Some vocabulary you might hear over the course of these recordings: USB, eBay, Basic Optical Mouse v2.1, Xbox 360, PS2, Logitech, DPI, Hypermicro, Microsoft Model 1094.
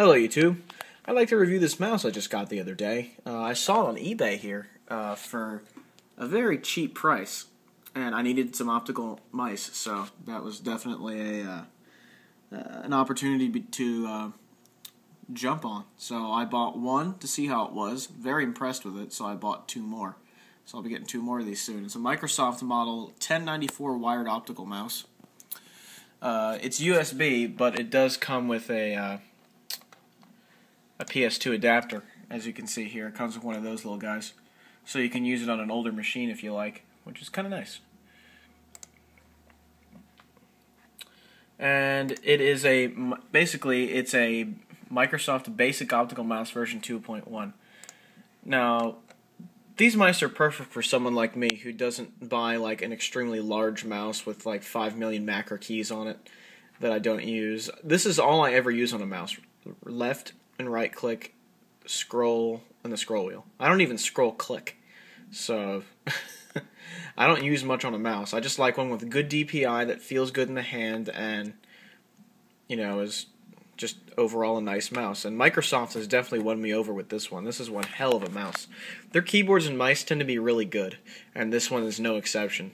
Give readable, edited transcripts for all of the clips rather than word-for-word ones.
Hello YouTube, I'd like to review this mouse I just got the other day. I saw it on eBay here for a very cheap price, and I needed some optical mice, so that was definitely an opportunity to jump on. So I bought one to see how it was, very impressed with it, so I bought two more. So I'll be getting two more of these soon. It's a Microsoft Model 1094 wired optical mouse. It's USB, but it does come with a PS2 adapter, as you can see here. It comes with one of those little guys, so you can use it on an older machine if you like, which is kind of nice. And it is basically it's a Microsoft Basic Optical Mouse version 2.1. Now, these mice are perfect for someone like me who doesn't buy like an extremely large mouse with like 5 million macro keys on it that I don't use. This is all I ever use on a mouse: left and right click, scroll, and the scroll wheel. I don't even scroll click, so I don't use much on a mouse. I just like one with good DPI that feels good in the hand and, you know, is just overall a nice mouse. And Microsoft has definitely won me over with this one. This is one hell of a mouse. Their keyboards and mice tend to be really good, and this one is no exception.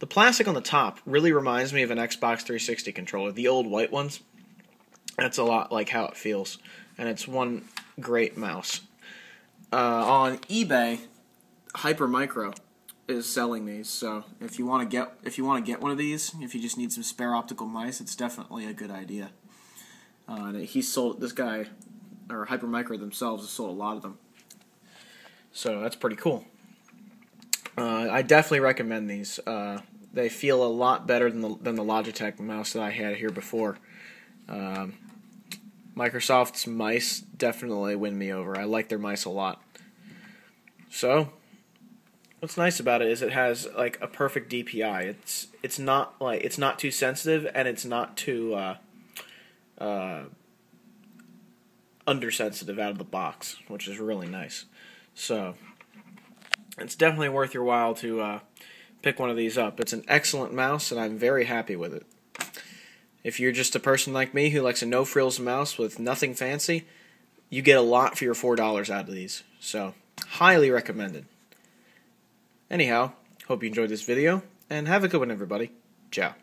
The plastic on the top really reminds me of an Xbox 360 controller, the old white ones. That's a lot like how it feels, and it's one great mouse. On eBay, Hypermicro is selling these, so if you want to get one of these, if you just need some spare optical mice, it's definitely a good idea. This guy, or Hypermicro themselves, has sold a lot of them, so that's pretty cool. I definitely recommend these. They feel a lot better than the Logitech mouse that I had here before. Microsoft's mice definitely win me over. I like their mice a lot. So, what's nice about it is it has like a perfect DPI. It's not too sensitive, and it's not too undersensitive out of the box, which is really nice. So, it's definitely worth your while to pick one of these up. It's an excellent mouse, and I'm very happy with it. If you're just a person like me who likes a no-frills mouse with nothing fancy, you get a lot for your $4 out of these. So, highly recommended. Anyhow, hope you enjoyed this video, and have a good one, everybody. Ciao.